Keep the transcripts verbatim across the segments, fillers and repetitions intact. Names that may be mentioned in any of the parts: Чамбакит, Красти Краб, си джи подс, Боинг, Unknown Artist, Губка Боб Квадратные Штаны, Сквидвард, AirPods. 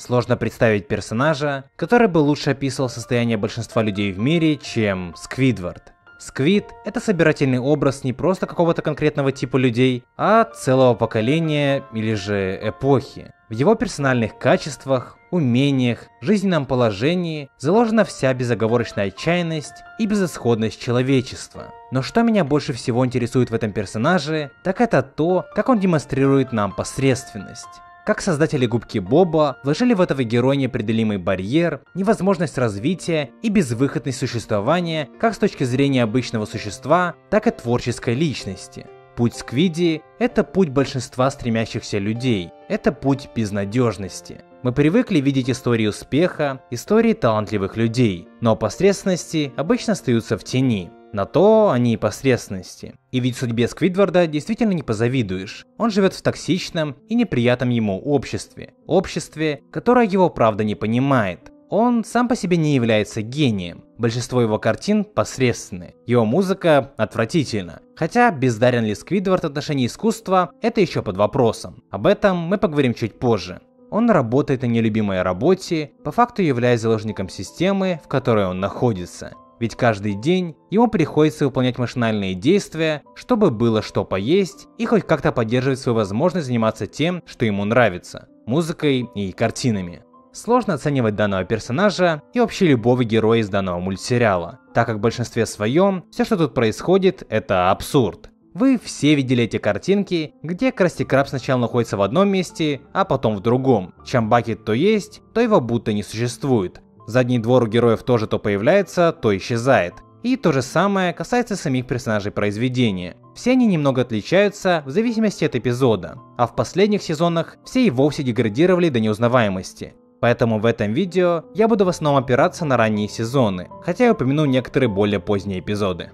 Сложно представить персонажа, который бы лучше описывал состояние большинства людей в мире, чем Сквидвард. Сквид — это собирательный образ не просто какого-то конкретного типа людей, а целого поколения или же эпохи. В его персональных качествах, умениях, жизненном положении заложена вся безоговорочная отчаянность и безысходность человечества. Но что меня больше всего интересует в этом персонаже, так это то, как он демонстрирует нам посредственность. Как создатели Губки Боба вложили в этого героя непреодолимый барьер, невозможность развития и безвыходность существования как с точки зрения обычного существа, так и творческой личности. Путь Сквиди – это путь большинства стремящихся людей, это путь безнадежности. Мы привыкли видеть истории успеха, истории талантливых людей, но посредственности обычно остаются в тени. На то они и посредственности. И ведь судьбе Сквидварда действительно не позавидуешь. Он живет в токсичном и неприятном ему обществе. Обществе, которое его правда не понимает. Он сам по себе не является гением. Большинство его картин посредственны. Его музыка отвратительна. Хотя бездарен ли Сквидвард в отношении искусства, это еще под вопросом. Об этом мы поговорим чуть позже. Он работает на нелюбимой работе, по факту являясь заложником системы, в которой он находится. Ведь каждый день ему приходится выполнять машинальные действия, чтобы было что поесть и хоть как-то поддерживать свою возможность заниматься тем, что ему нравится – музыкой и картинами. Сложно оценивать данного персонажа и вообще любого героя из данного мультсериала, так как в большинстве своем все, что тут происходит, это абсурд. Вы все видели эти картинки, где Красти Краб сначала находится в одном месте, а потом в другом. Чамбакит то есть, то его будто не существует. Задний двор у героев тоже то появляется, то исчезает. И то же самое касается самих персонажей произведения. Все они немного отличаются в зависимости от эпизода, а в последних сезонах все и вовсе деградировали до неузнаваемости. Поэтому в этом видео я буду в основном опираться на ранние сезоны, хотя я упомяну некоторые более поздние эпизоды.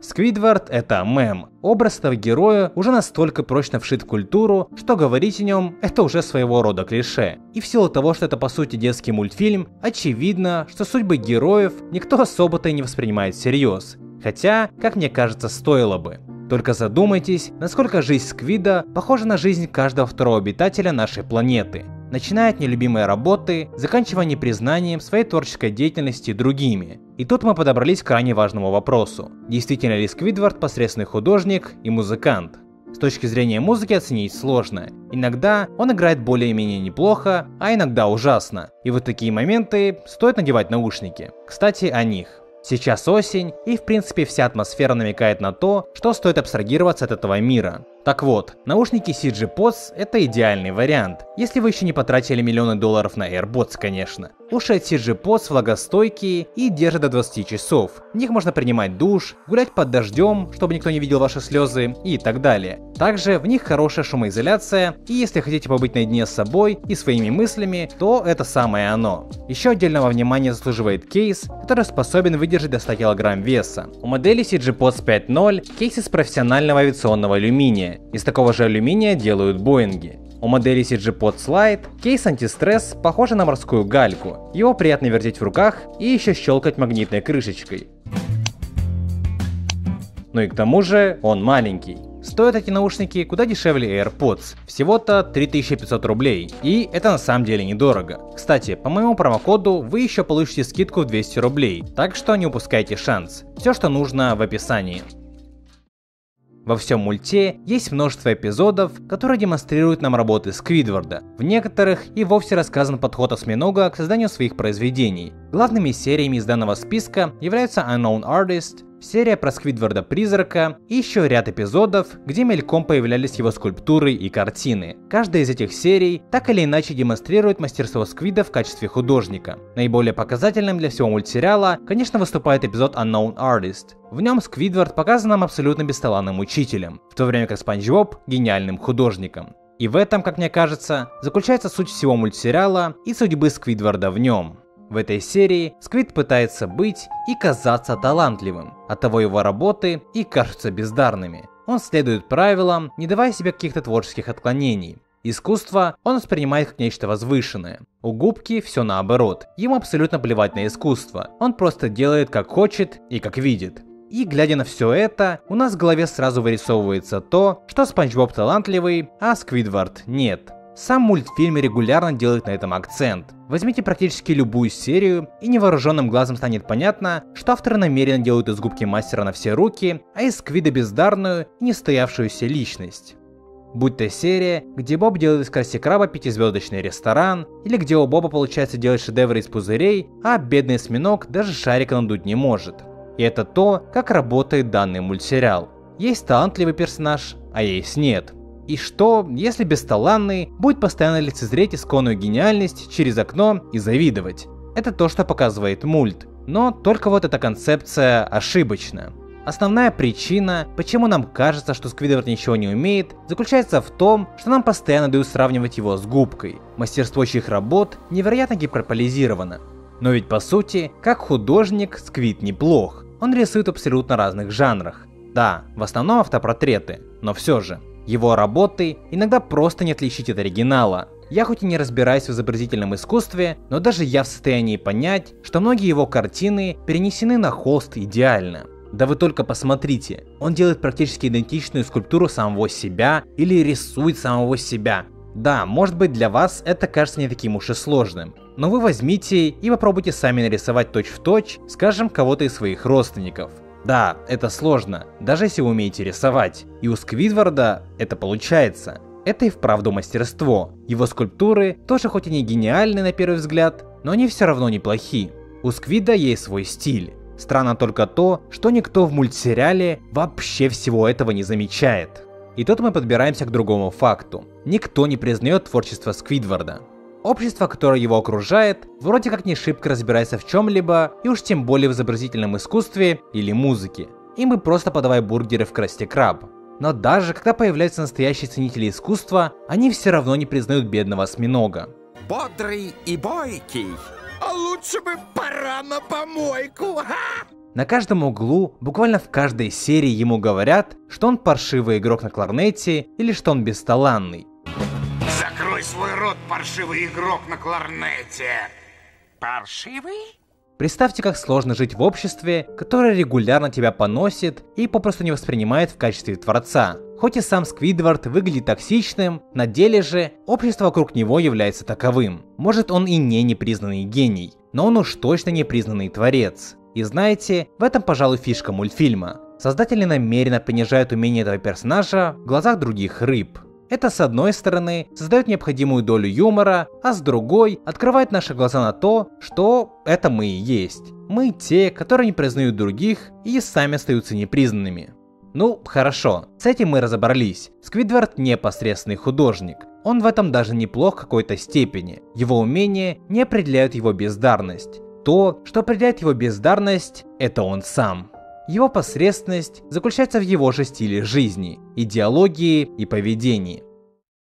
Сквидвард — это мем. Образ этого героя уже настолько прочно вшит в культуру, что говорить о нем — это уже своего рода клише. И в силу того, что это по сути детский мультфильм, очевидно, что судьбы героев никто особо-то и не воспринимает всерьез. Хотя, как мне кажется, стоило бы. Только задумайтесь, насколько жизнь Сквида похожа на жизнь каждого второго обитателя нашей планеты. Начиная от нелюбимой работы, заканчивая непризнанием своей творческой деятельности другими. И тут мы подобрались к крайне важному вопросу. Действительно ли Сквидвард посредственный художник и музыкант? С точки зрения музыки оценить сложно. Иногда он играет более-менее неплохо, а иногда ужасно. И вот такие моменты стоит надевать наушники. Кстати, о них. Сейчас осень, и в принципе вся атмосфера намекает на то, что стоит абстрагироваться от этого мира. Так вот, наушники си джи подс это идеальный вариант, если вы еще не потратили миллионы долларов на AirPods, конечно. Уши от си джи подс влагостойкие и держат до двадцати часов. В них можно принимать душ, гулять под дождем, чтобы никто не видел ваши слезы и так далее. Также в них хорошая шумоизоляция, и если хотите побыть наедине с собой и своими мыслями, то это самое оно. Еще отдельного внимания заслуживает кейс, который способен выдержать до ста килограмм веса. У модели си джи подс пять ноль кейс из профессионального авиационного алюминия. Из такого же алюминия делают Боинги. У модели си джи подс Lite кейс антистресс похож на морскую гальку. Его приятно вертеть в руках и еще щелкать магнитной крышечкой. Ну и к тому же он маленький. Стоят эти наушники куда дешевле AirPods, всего-то три тысячи пятьсот рублей, и это на самом деле недорого. Кстати, по моему промокоду вы еще получите скидку в двести рублей, так что не упускайте шанс. Все, что нужно, в описании. Во всем мульте есть множество эпизодов, которые демонстрируют нам работы Сквидварда. В некоторых и вовсе рассказан подход осьминога к созданию своих произведений. Главными сериями из данного списка являются Unknown Artist, серия про Сквидварда-призрака и еще ряд эпизодов, где мельком появлялись его скульптуры и картины. Каждая из этих серий так или иначе демонстрирует мастерство Сквида в качестве художника. Наиболее показательным для всего мультсериала, конечно, выступает эпизод Unknown Artist. В нем Сквидвард показан нам абсолютно бесталанным учителем, в то время как Спанч Боб – гениальным художником. И в этом, как мне кажется, заключается суть всего мультсериала и судьбы Сквидварда в нем. В этой серии Сквид пытается быть и казаться талантливым, оттого его работы и кажутся бездарными. Он следует правилам, не давая себе каких-то творческих отклонений. Искусство он воспринимает как нечто возвышенное. У Губки все наоборот, ему абсолютно плевать на искусство, он просто делает как хочет и как видит. И глядя на все это, у нас в голове сразу вырисовывается то, что Спанч Боб талантливый, а Сквидвард нет. Сам мультфильм регулярно делает на этом акцент. Возьмите практически любую серию, и невооруженным глазом станет понятно, что авторы намеренно делают из Губки Мастера на все руки, а из Сквида бездарную и нестоявшуюся личность. Будь то серия, где Боб делает из Красти Краба пятизвездочный ресторан, или где у Боба получается делать шедевры из пузырей, а бедный осьминог даже шарика надуть не может. И это то, как работает данный мультсериал. Есть талантливый персонаж, а есть нет. И что, если бесталанный будет постоянно лицезреть исконную гениальность через окно и завидовать? Это то, что показывает мульт. Но только вот эта концепция ошибочна. Основная причина, почему нам кажется, что Сквидвард ничего не умеет, заключается в том, что нам постоянно дают сравнивать его с Губкой. Мастерство чьих работ невероятно гиперполизировано. Но ведь по сути, как художник, Сквид неплох. Он рисует в абсолютно разных жанрах. Да, в основном автопортреты, но все же. Его работы иногда просто не отличить от оригинала. Я хоть и не разбираюсь в изобразительном искусстве, но даже я в состоянии понять, что многие его картины перенесены на холст идеально. Да вы только посмотрите, он делает практически идентичную скульптуру самого себя или рисует самого себя. Да, может быть для вас это кажется не таким уж и сложным, но вы возьмите и попробуйте сами нарисовать точь-в-точь, скажем, кого-то из своих родственников. Да, это сложно, даже если вы умеете рисовать, и у Сквидварда это получается. Это и вправду мастерство, его скульптуры тоже хоть и не гениальны на первый взгляд, но они все равно неплохи. У Сквида есть свой стиль. Странно только то, что никто в мультсериале вообще всего этого не замечает. И тут мы подбираемся к другому факту. Никто не признает творчество Сквидварда. Общество, которое его окружает, вроде как не шибко разбирается в чем-либо, и уж тем более в изобразительном искусстве или музыке. Им бы просто подавай бургеры в Красти Краб. Но даже когда появляются настоящие ценители искусства, они все равно не признают бедного осьминога. Бодрый и бойкий. А лучше бы пора на помойку. А? На каждом углу, буквально в каждой серии ему говорят, что он паршивый игрок на кларнете или что он бесталанный. Закрой свой рот, паршивый игрок на кларнете. Паршивый? Представьте, как сложно жить в обществе, которое регулярно тебя поносит и попросту не воспринимает в качестве творца. Хоть и сам Сквидвард выглядит токсичным, на деле же общество вокруг него является таковым. Может, он и не непризнанный гений, но он уж точно непризнанный творец. И знаете, в этом, пожалуй, фишка мультфильма. Создатели намеренно понижают умение этого персонажа в глазах других рыб. Это, с одной стороны, создает необходимую долю юмора, а с другой, открывает наши глаза на то, что это мы и есть. Мы те, которые не признают других и сами остаются непризнанными. Ну, хорошо, с этим мы разобрались. Сквидвард непосредственный художник. Он в этом даже неплох в какой-то степени. Его умения не определяют его бездарность. То, что определяет его бездарность, это он сам. Его посредственность заключается в его же стиле жизни, идеологии и поведении.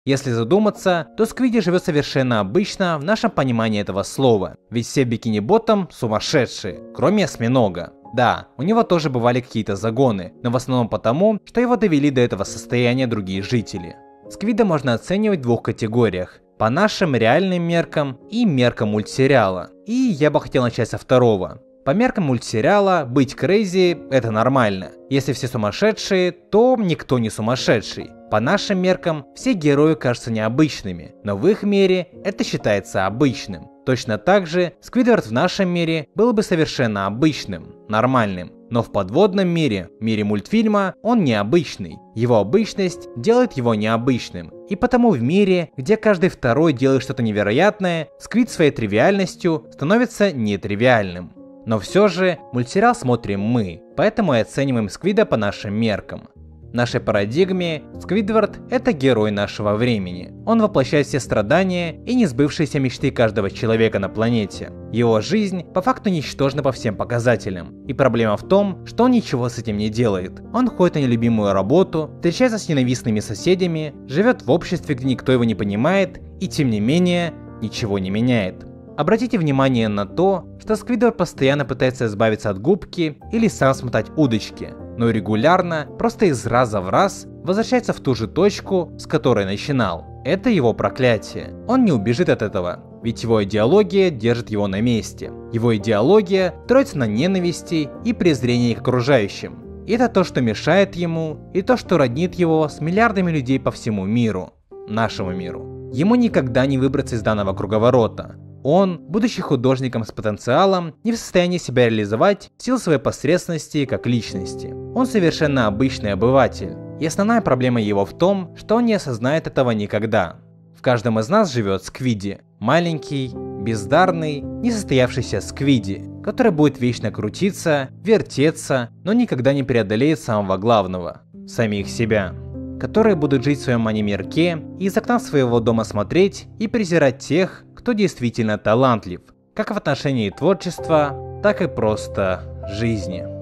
Если задуматься, то Сквиди живет совершенно обычно в нашем понимании этого слова, ведь все бикини-ботом сумасшедшие, кроме осьминога. Да, у него тоже бывали какие-то загоны, но в основном потому, что его довели до этого состояния другие жители. Сквида можно оценивать в двух категориях: по нашим реальным меркам и меркам мультсериала. И я бы хотел начать со второго. По меркам мультсериала, быть крейзи – это нормально. Если все сумасшедшие, то никто не сумасшедший. По нашим меркам, все герои кажутся необычными, но в их мире это считается обычным. Точно так же, Сквидвард в нашем мире был бы совершенно обычным, нормальным. Но в подводном мире, мире мультфильма, он необычный. Его обычность делает его необычным. И потому в мире, где каждый второй делает что-то невероятное, Сквид своей тривиальностью становится нетривиальным. Но все же, мультсериал смотрим мы, поэтому и оцениваем Сквида по нашим меркам. В нашей парадигме Сквидвард – это герой нашего времени. Он воплощает все страдания и несбывшиеся мечты каждого человека на планете. Его жизнь по факту ничтожна по всем показателям. И проблема в том, что он ничего с этим не делает. Он ходит на нелюбимую работу, встречается с ненавистными соседями, живет в обществе, где никто его не понимает и, тем не менее, ничего не меняет. Обратите внимание на то, что Сквидвард постоянно пытается избавиться от Губки или сам смотать удочки, но регулярно, просто из раза в раз, возвращается в ту же точку, с которой начинал. Это его проклятие. Он не убежит от этого, ведь его идеология держит его на месте. Его идеология строится на ненависти и презрении к окружающим. И это то, что мешает ему, и то, что роднит его с миллиардами людей по всему миру, нашему миру. Ему никогда не выбраться из данного круговорота. Он, будучи художником с потенциалом, не в состоянии себя реализовать в силу своей посредственности как личности. Он совершенно обычный обыватель, и основная проблема его в том, что он не осознает этого никогда. В каждом из нас живет Сквиди, маленький, бездарный, несостоявшийся Сквиди, который будет вечно крутиться, вертеться, но никогда не преодолеет самого главного – самих себя, которые будут жить в своем анимирке и из окна своего дома смотреть и презирать тех, кто действительно талантлив, как в отношении творчества, так и просто жизни.